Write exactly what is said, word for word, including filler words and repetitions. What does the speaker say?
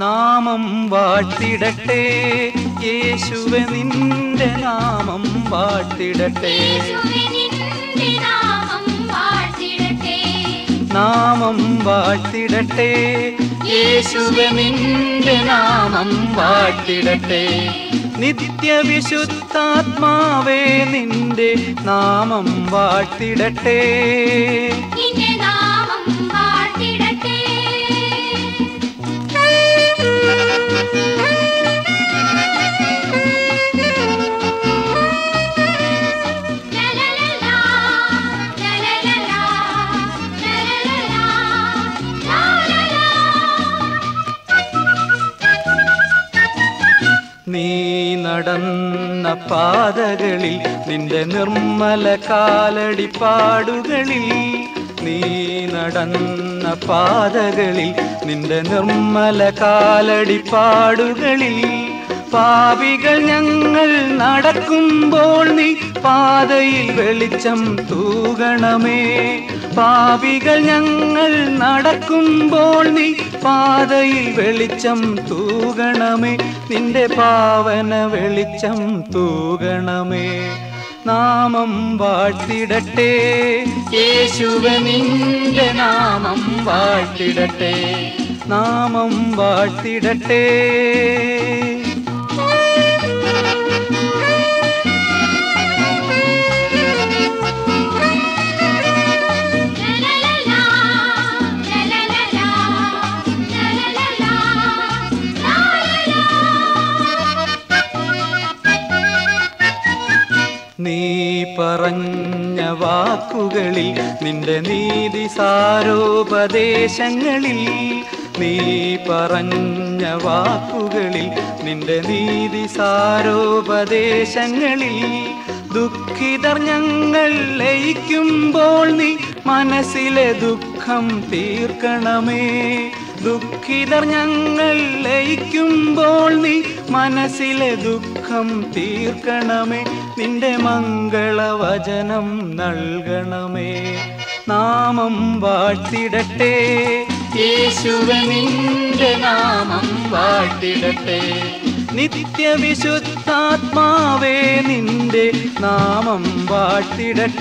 नामं वाट्टिडट्टे येशुवे निन्ते नामं वाट्टिडट्टे नामं वाट्टिडट्टे येशुवे निन्ते नामं वाट्टिडट्टे नित्य विशुद्धात्मावे निन्ते नामं वाट्टिडट्टे നടന്ന പാതകളിൽ നിന്റെ നിർമ്മല കാലടിപ്പാടുകളിൽ നീ നടന്ന പാതകളിൽ നിന്റെ നിർമ്മല കാലടിപ്പാടുകളിൽ പാപികൾ ഞങ്ങൾ നടക്കുമ്പോൾ നീ പാതയിൽ വെളിച്ചം തൂകണമേ പാപികൾ ഞങ്ങൾ നടക്കുമ്പോൾ നീ പാതയിൽ വെളിച്ചം തൂകണമേ നിന്റെ പാവന വെളിച്ചം തൂകണമേ നാമം വാഴ്ത്തിടട്ടെ യേശുവേ നിന്റെ നാമം വാഴ്ത്തിടട്ടെ നാമം വാഴ്ത്തിടട്ടെ നീ പറഞ്ഞ വാക്കുകളിൽ നിന്റെ നീതി സാരോപദേശങ്ങളിൽ നീ പറഞ്ഞ വാക്കുകളിൽ നിന്റെ നീതി സാരോപദേശങ്ങളിൽ ദുഃഖിതർ ഞങ്ങൾ ലയിക്കുമ്പോൾ നീ മനസ്സിലെ ദുഃഖം തീർക്കണമേ ദുഃഖിതർ ഞങ്ങൾ ലയിക്കുമ്പോൾ നീ മനസ്സിലെ ദുഃഖം തീർക്കണമേ നിന്റെ മംഗളവചനം നൽകണമേ നാമം വാഴ്ത്തിടട്ടെ യേശുവേ നിന്റെ നാമം വാഴ്ത്തിടട്ടെ നിത്യവിശുദ്ധാത്മാവേ നിന്റെ നാമം വാഴ്ത്തിടട്ടെ.